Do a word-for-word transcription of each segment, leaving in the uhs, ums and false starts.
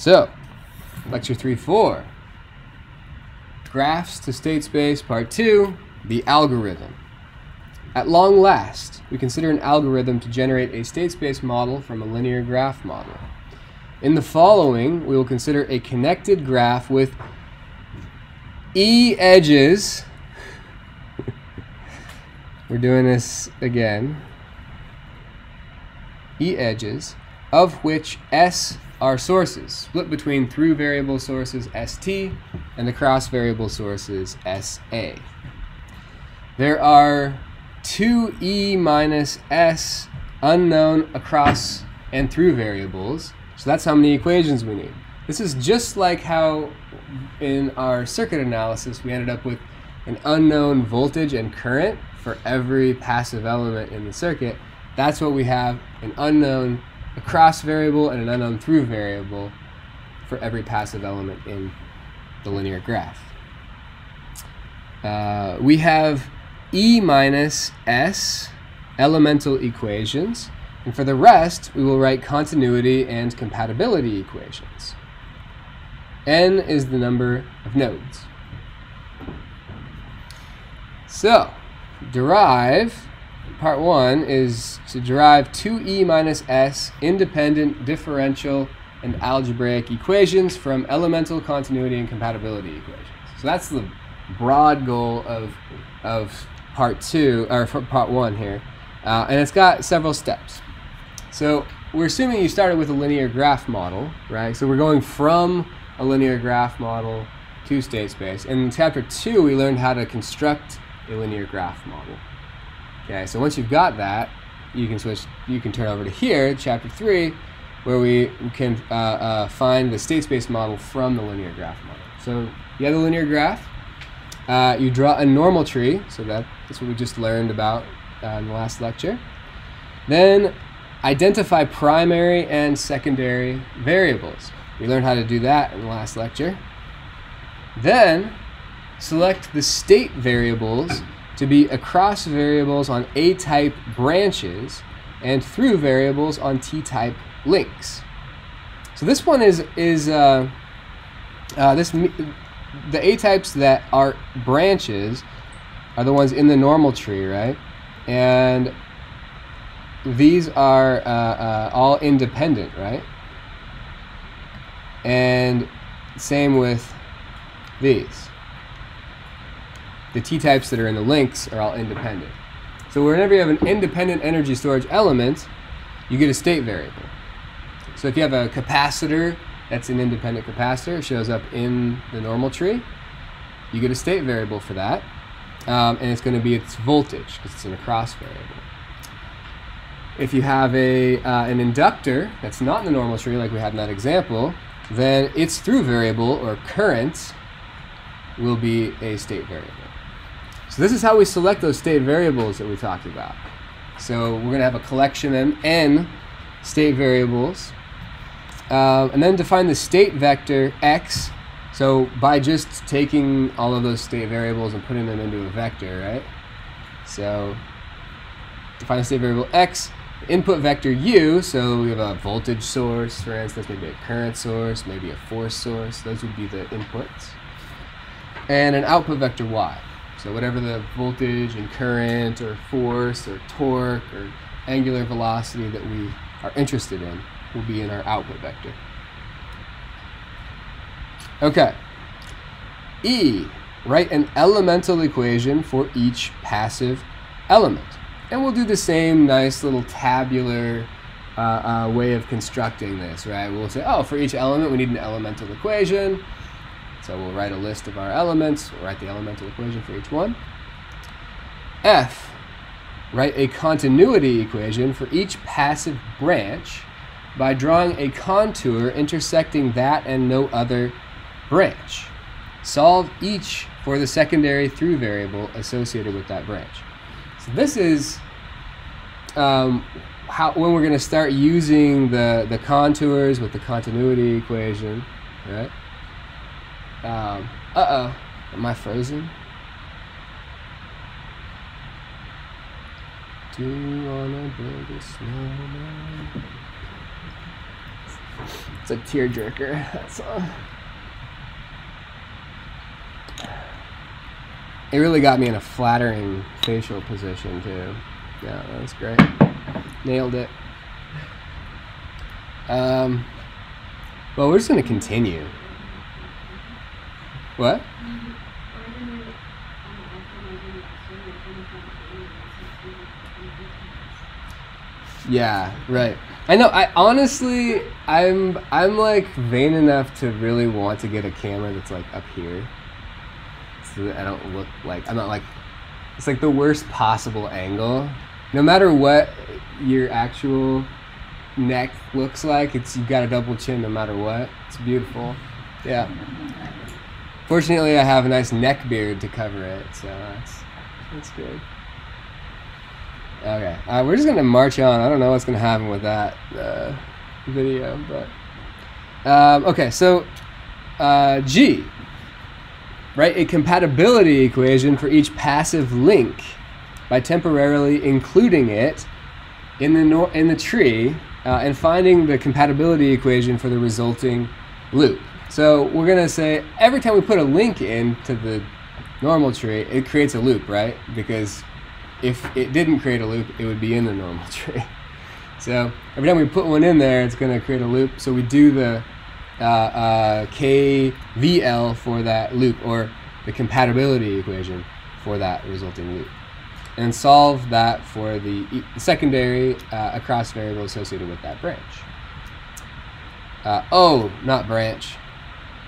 So, lecture three four, graphs to state space, part two, the algorithm. At long last, we consider an algorithm to generate a state space model from a linear graph model. In the following, we will consider a connected graph with E edges. We're doing this again. E edges, of which S are sources, split between through variable sources S T and the cross variable sources S A. There are two E minus S unknown across and through variables, so that's how many equations we need. This is just like how in our circuit analysis we ended up with an unknown voltage and current for every passive element in the circuit. That's what we have, an unknown across variable and an unknown through variable for every passive element in the linear graph. Uh, we have E minus S elemental equations, and for the rest we will write continuity and compatibility equations. N is the number of nodes. So, derive. Part one is to derive two E minus S independent differential and algebraic equations from elemental continuity and compatibility equations. So that's the broad goal of of part two, or part one here, uh, and it's got several steps. So we're assuming you started with a linear graph model, right? So we're going from a linear graph model to state space. And in chapter two, we learned how to construct a linear graph model. Okay, so once you've got that, you can switch. You can turn over to here, chapter three, where we can uh, uh, find the state space model from the linear graph model. So you have the linear graph. Uh, you draw a normal tree, so that, that's what we just learned about uh, in the last lecture. Then identify primary and secondary variables. We learned how to do that in the last lecture. Then select the state variables to be across variables on A-type branches and through variables on T-type links. So this one is is uh, uh, this the A-types that are branches are the ones in the normal tree, right? And these are uh, uh, all independent, right? And same with these. The T-types that are in the links are all independent. So whenever you have an independent energy storage element, you get a state variable. So if you have a capacitor that's an independent capacitor, it shows up in the normal tree, you get a state variable for that, um, and it's going to be its voltage because it's an across variable. If you have a, uh, an inductor that's not in the normal tree like we had in that example, then its through variable, or current, will be a state variable. So this is how we select those state variables that we talked about. So we're going to have a collection of n state variables, uh, and then define the state vector x. So by just taking all of those state variables and putting them into a vector, right? So define the state variable x, input vector u. So we have a voltage source, for instance, maybe a current source, maybe a force source. Those would be the inputs. And an output vector y. So whatever the voltage and current or force or torque or angular velocity that we are interested in will be in our output vector. Okay. E, write an elemental equation for each passive element. And we'll do the same nice little tabular uh, uh, way of constructing this, right? We'll say, oh, for each element we need an elemental equation. So we'll write a list of our elements, we'll write the elemental equation for each one. F, write a continuity equation for each passive branch by drawing a contour intersecting that and no other branch. Solve each for the secondary through variable associated with that branch. So this is um, how, when we're going to start using the, the contours with the continuity equation, right? Um, uh-oh, am I frozen? Do you wanna build a snowman? It's a tearjerker. That's all. It really got me in a flattering facial position too. Yeah, that was great. Nailed it. Um, well, we're just gonna continue. What? Yeah, right. I know. I honestly, I'm I'm like vain enough to really want to get a camera that's like up here, so that I don't look like I'm not like it's like the worst possible angle. No matter what your actual neck looks like, it's you got a double chin no matter what. It's beautiful. Yeah. Fortunately, I have a nice neck beard to cover it, so that's that's good. Okay, uh, we're just gonna march on. I don't know what's gonna happen with that uh, video, but um, okay. So uh, G, write a compatibility equation for each passive link by temporarily including it in the nor in the tree uh, and finding the compatibility equation for the resulting loop. So we're gonna say every time we put a link into the normal tree, it creates a loop, right? Because if it didn't create a loop, it would be in the normal tree. So every time we put one in there, it's going to create a loop. So we do the uh, uh, K V L for that loop, or the compatibility equation for that resulting loop, and solve that for the e secondary uh, across variable associated with that branch. Uh, oh, not branch,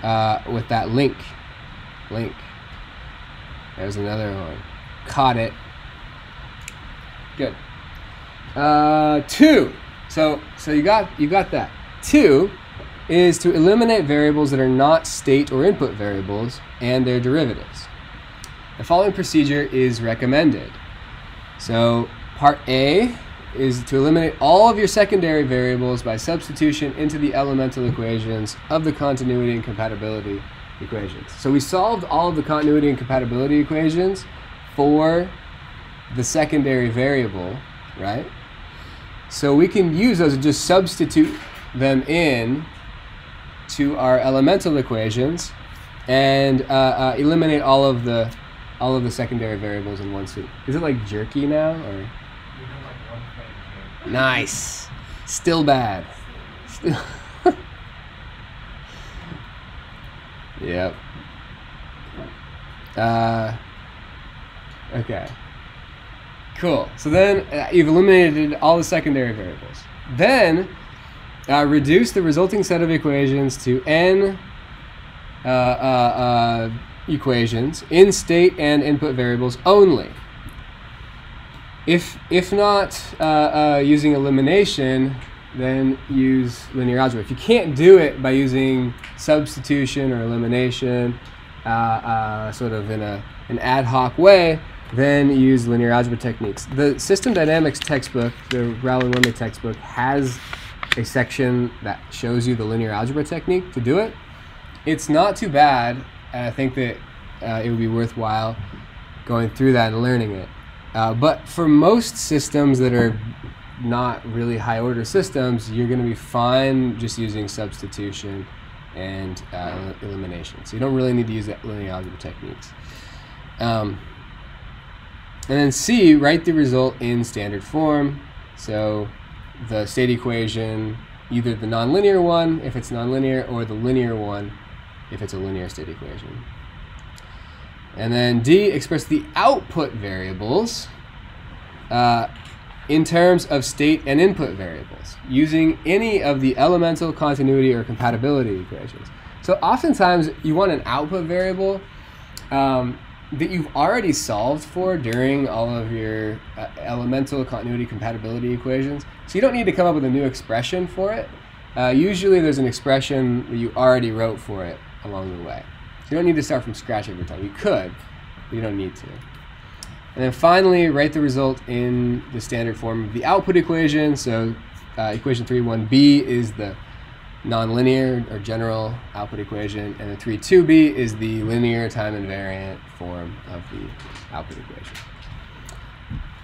uh, with that link. Link. There's another one. Caught it. Good. Uh, two. So so you got you got that. Two is to eliminate variables that are not state or input variables and their derivatives. The following procedure is recommended. So part A is to eliminate all of your secondary variables by substitution into the elemental equations of the continuity and compatibility equations. So we solved all of the continuity and compatibility equations for the secondary variable, right? So we can use those and just substitute them in to our elemental equations and uh, uh, eliminate all of the all of the secondary variables in one swoop. Is it like jerky now, or? Nice. Still bad. Still. Yep. Uh, okay. Cool. So then uh, you've eliminated all the secondary variables. Then uh, reduce the resulting set of equations to n uh, uh, uh, equations in state and input variables only. If if not uh, uh, using elimination, then use linear algebra. If you can't do it by using substitution or elimination, uh, uh, sort of in a an ad hoc way, then use linear algebra techniques. The System Dynamics textbook, the Rowell-Wormley textbook, has a section that shows you the linear algebra technique to do it. It's not too bad, and I think that uh, it would be worthwhile going through that and learning it. Uh, but for most systems that are not really high-order systems, you're going to be fine just using substitution and uh, elimination. So you don't really need to use that linear algebra techniques. Um, And then C, write the result in standard form. So the state equation, either the nonlinear one, if it's nonlinear, or the linear one, if it's a linear state equation. And then D, express the output variables uh, in terms of state and input variables, using any of the elemental continuity or compatibility equations. So oftentimes, you want an output variable um, that you've already solved for during all of your uh, elemental continuity compatibility equations. So you don't need to come up with a new expression for it. Uh, usually there's an expression that you already wrote for it along the way. So you don't need to start from scratch every time. You could, but you don't need to. And then finally, write the result in the standard form of the output equation. So uh, equation three one b is the nonlinear or general output equation, and the three two b is the linear time invariant form of the output equation.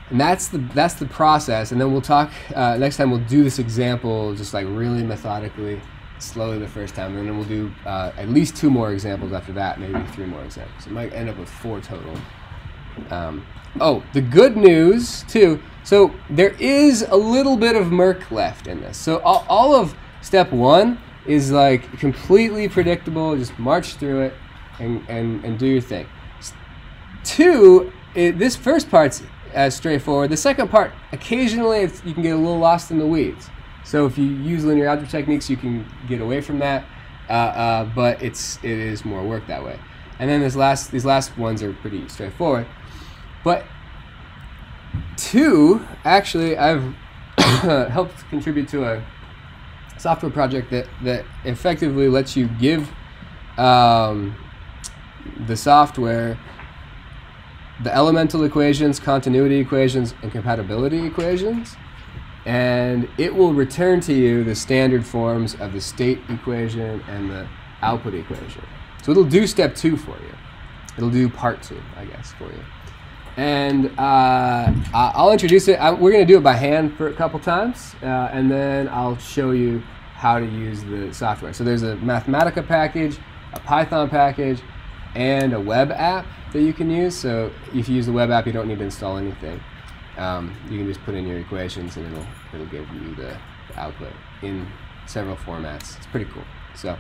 And that's the that's the process. And then we'll talk uh, next time. We'll do this example just like really methodically slowly the first time, and then we'll do uh, at least two more examples after that, maybe three more examples. It might end up with four total. Um, oh, the good news, too. So there is a little bit of murk left in this. So all, all of step one is like completely predictable. Just march through it and, and, and do your thing. Two, it, this first part's as straightforward. The second part, occasionally it's, you can get a little lost in the weeds. So if you use linear algebra techniques, you can get away from that, uh, uh, but it's it is more work that way. And then this last these last ones are pretty straightforward. But two, actually, I've helped contribute to a software project that that effectively lets you give um, the software the elemental equations, continuity equations, and compatibility equations, and it will return to you the standard forms of the state equation and the output equation. So it'll do step two for you. It'll do part two, I guess, for you. And uh, I'll introduce it. I, we're going to do it by hand for a couple times, uh, and then I'll show you how to use the software. So there's a Mathematica package, a Python package, and a web app that you can use. So if you use the web app, you don't need to install anything. Um, you can just put in your equations, and it'll it'll give you the, the output in several formats. It's pretty cool. So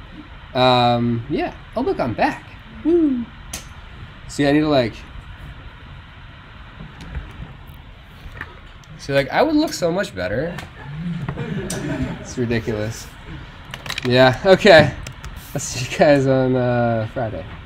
um, yeah. Oh look, I'm back. Woo. See, I need to like. See, like I would look so much better. It's ridiculous. Yeah. Okay. I'll see you guys on uh, Friday.